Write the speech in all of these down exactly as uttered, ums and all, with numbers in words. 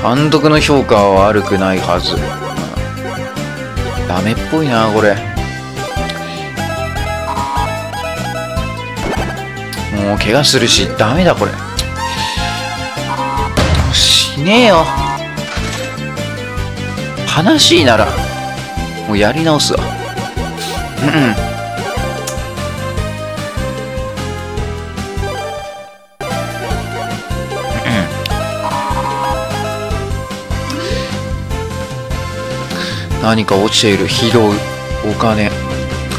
監督の評価は悪くないはず。ダメっぽいなこれ。もう怪我するしダメだこれ。死ねえよ。悲しいならもうやり直すわ。うんうん。何か落ちている。拾うお金。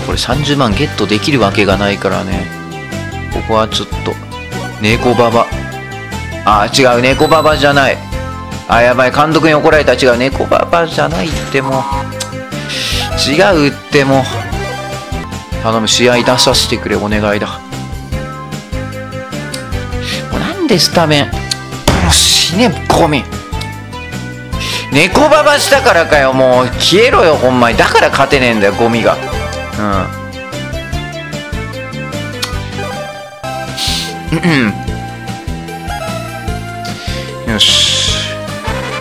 これさんじゅうまんゲットできるわけがないからね。ここはちょっと猫ババ、あー違う、猫ババじゃない。あーやばい、監督に怒られた。違う、猫ババじゃないっても違うっても頼む、試合出させてくれお願いだ。もうなんでスタメン、もう死ねゴミ。猫ババしたからかよ。もう消えろよほんまに。だから勝てねえんだよゴミが。うんよし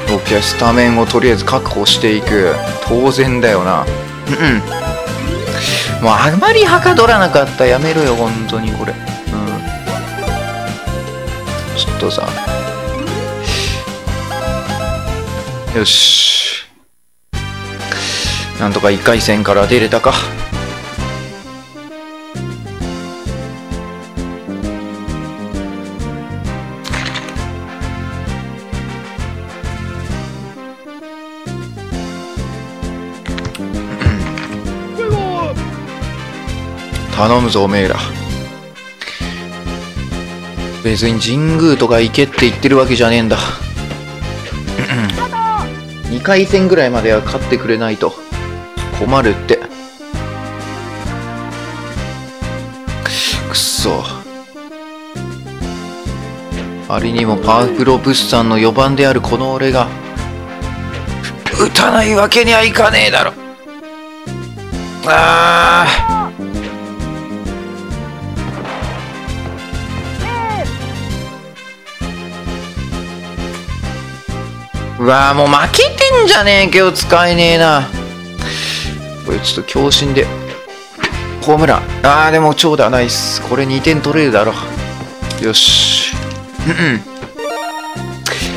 OK、 スタメンをとりあえず確保していく。当然だよな。うんもうあまりはかどらなかった。やめろよ本当にこれ。うんちょっとさ、よしなんとかいっかい戦から出れたか。頼むぞおめえら。別に神宮とか行けって言ってるわけじゃねえんだ。にかい戦ぐらいまでは勝ってくれないと困るって。くっそ、あれにもパークロブスさんのよばんであるこの俺が打たないわけにはいかねえだろ。ああうわー、もう負けてんじゃねえけど使えねえなこれ。ちょっと強振でホームラン。ああでも長打ナイス。これにてん取れるだろ。よしうんうん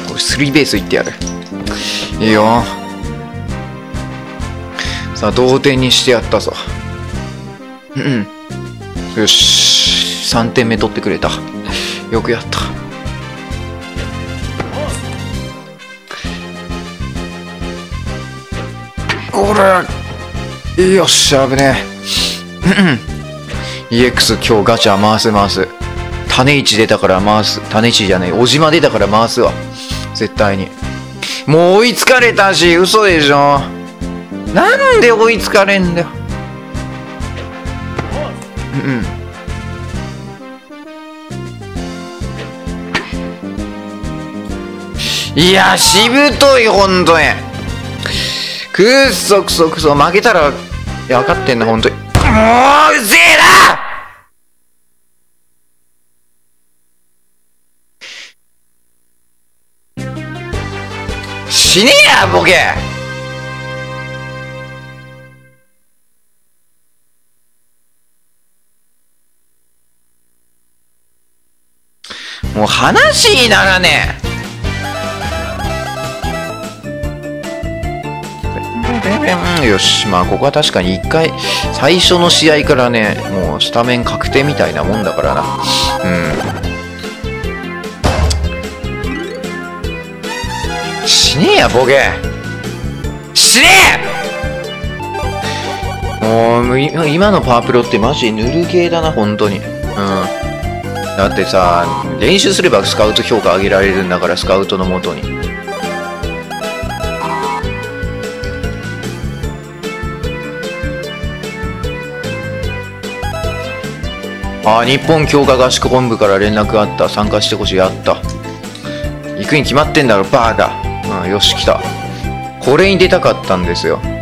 これスリーベースいってやる。いいよ。さあ同点にしてやったぞ。うんうんよしさんてんめ取ってくれた。よくやった。これよっしゃ、危ねえ。イーエックス 今日ガチャ回す回す。種市出たから回す。種市じゃない、小島出たから回すわ絶対に。もう追いつかれたし嘘でしょ。なんで追いつかれんだよ。うんうんいやしぶとい本当に。くっそくそくそ、負けたら、いや、分かってんな、ほんとに。もう、うぜえな！死ねえや、ボケ！もう話にならねえ。よしまあここは確かにいっかい最初の試合からねもうスタメン確定みたいなもんだからな。うん死ねえやボケ、死ねえ。もう今のパワープロってマジぬる系だな本当に。うんだってさ練習すればスカウト評価上げられるんだから、スカウトのもとに。あ、日本強化合宿本部から連絡があった。参加してほしい。あった。行くに決まってんだろ、バーガー。うん、よし、来た。これに出たかったんですよ。うん。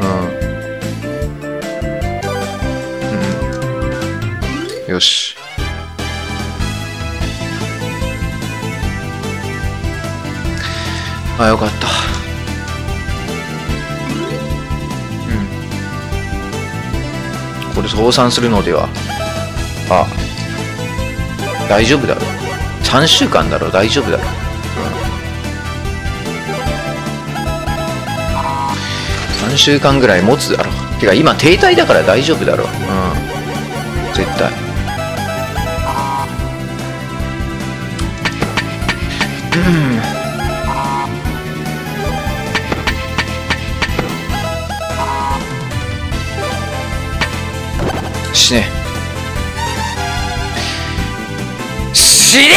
うん。よし。あよかった。うん、これ増産するのでは。ああ大丈夫だろう、さんしゅうかんだろう、大丈夫だろう。うん、さんしゅうかんぐらい持つだろう。てか今停滞だから大丈夫だろう。うん、絶対。うん、死ね死ねよ。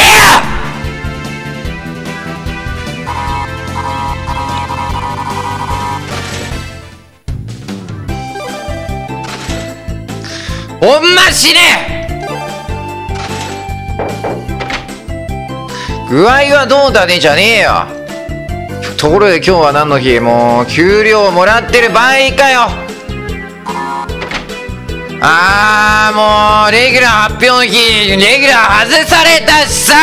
ほんま死ね。具合はどうだねじゃねえよ。ところで今日は何の日。もう給料もらってる場合かよ。ああもうレギュラー発表の日レギュラー外されたしさ。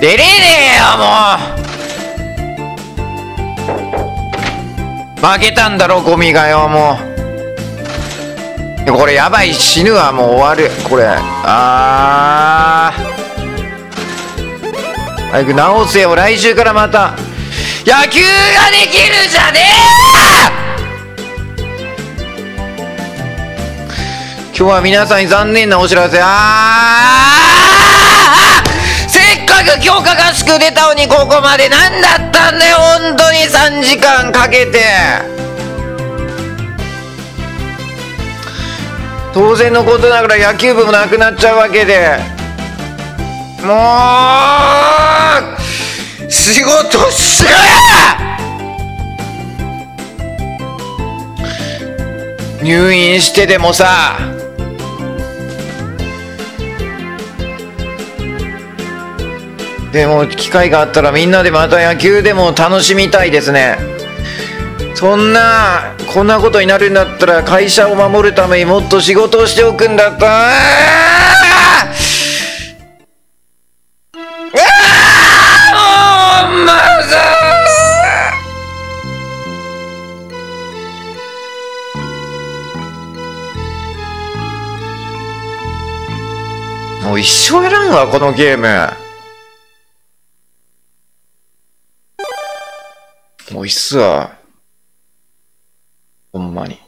出れねえよ。もう負けたんだろゴミがよ。もうこれやばい、死ぬわ。もう終わるこれ。あー早く直せよ。来週からまた野球ができるじゃねえ。今日は皆さんに残念なお知らせ。あーせっかく強化合宿出たのにここまで何だったんだよ。本当にさんじかんかけて。当然のことながら野球部もなくなっちゃうわけで、もう仕事しろや。入院してでもさでも機会があったらみんなでまた野球でも楽しみたいですね。そんなこんなことになるんだったら会社を守るためにもっと仕事をしておくんだった。ああもうまずい。もう一生やらんわこのゲーム。もういいっすわほんまに。ち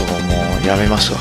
ょっともうやめますわ。